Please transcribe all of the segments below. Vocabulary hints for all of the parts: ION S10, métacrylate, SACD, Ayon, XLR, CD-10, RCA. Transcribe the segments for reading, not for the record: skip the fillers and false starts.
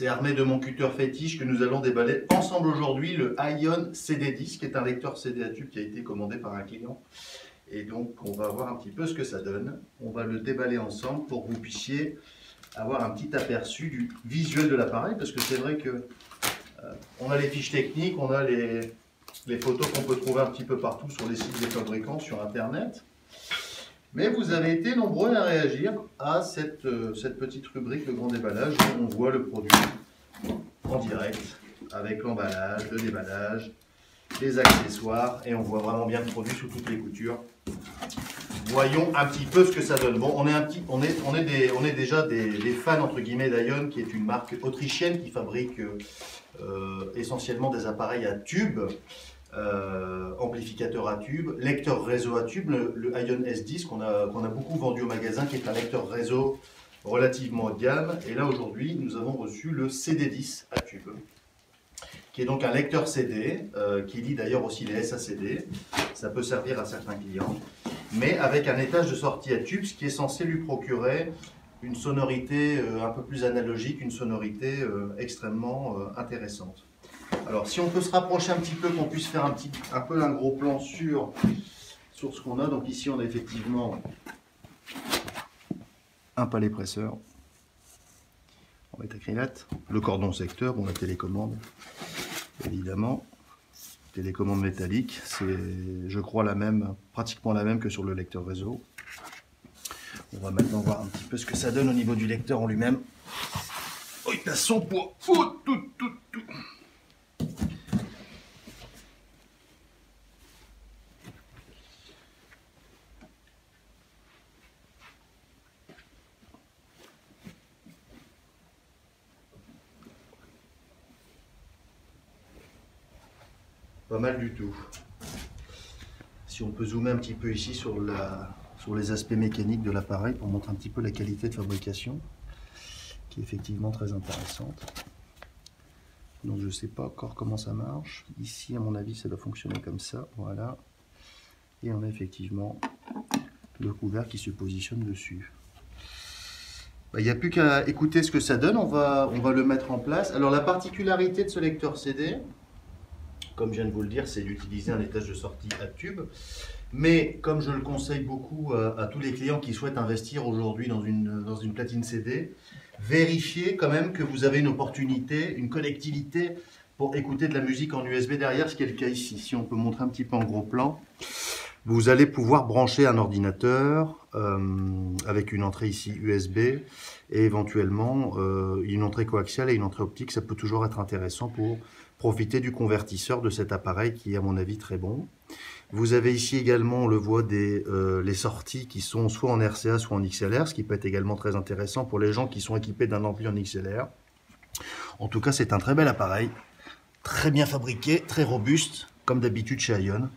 C'est armé de mon cutter fétiche que nous allons déballer ensemble aujourd'hui, le Ayon CD-10, qui est un lecteur CD à tube qui a été commandé par un client. Et donc, on va voir un petit peu ce que ça donne. On va le déballer ensemble pour que vous puissiez avoir un petit aperçu du visuel de l'appareil, parce que c'est vrai que on a les fiches techniques, on a les photos qu'on peut trouver un petit peu partout sur les sites des fabricants, sur Internet. Mais vous avez été nombreux à réagir à cette petite rubrique de grand déballage où on voit le produit en direct avec l'emballage, le déballage, les accessoires et on voit vraiment bien le produit sous toutes les coutures. Voyons un petit peu ce que ça donne. Bon, on est déjà des fans entre guillemets d'Ayon, qui est une marque autrichienne qui fabrique essentiellement des appareils à tubes. Amplificateur à tube, lecteur réseau à tube, le ION S10 qu'on a beaucoup vendu au magasin, qui est un lecteur réseau relativement haut de gamme. Et là aujourd'hui nous avons reçu le CD10 à tube, qui est donc un lecteur CD, qui lit d'ailleurs aussi les SACD, ça peut servir à certains clients, mais avec un étage de sortie à tube, ce qui est censé lui procurer une sonorité un peu plus analogique, une sonorité extrêmement intéressante. Alors, si on peut se rapprocher un petit peu, qu'on puisse faire un gros plan sur ce qu'on a. Donc ici, on a effectivement un palais presseur en métacrylate, le cordon secteur, bon, la télécommande, évidemment, télécommande métallique, c'est, je crois, pratiquement la même que sur le lecteur réseau. On va maintenant voir un petit peu ce que ça donne au niveau du lecteur en lui-même. Oh, il a son poids. Oh, tout. Pas mal du tout. Si on peut zoomer un petit peu ici sur les aspects mécaniques de l'appareil pour montrer un petit peu la qualité de fabrication, qui est effectivement très intéressante. Donc je ne sais pas encore comment ça marche. Ici, à mon avis, ça doit fonctionner comme ça. Voilà. Et on a effectivement le couvert qui se positionne dessus. Il n'y a plus qu'à écouter ce que ça donne. On va le mettre en place. Alors la particularité de ce lecteur CD, comme je viens de vous le dire, c'est d'utiliser un étage de sortie à tube. Mais comme je le conseille beaucoup à tous les clients qui souhaitent investir aujourd'hui dans une platine CD, vérifiez quand même que vous avez une opportunité, une connectivité pour écouter de la musique en USB derrière, ce qui est le cas ici. Si on peut montrer un petit peu en gros plan, vous allez pouvoir brancher un ordinateur avec une entrée ici USB et éventuellement une entrée coaxiale et une entrée optique. Ça peut toujours être intéressant pour profiter du convertisseur de cet appareil qui est à mon avis très bon. Vous avez ici également, on le voit, les sorties qui sont soit en RCA, soit en XLR, ce qui peut être également très intéressant pour les gens qui sont équipés d'un ampli en XLR. En tout cas, c'est un très bel appareil, très bien fabriqué, très robuste, comme d'habitude chez Ayon.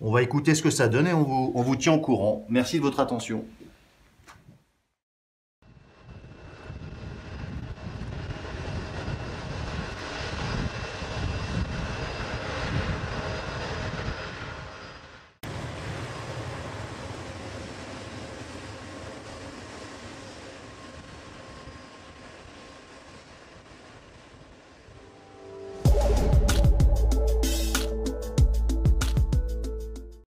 On va écouter ce que ça donne et on vous tient au courant. Merci de votre attention.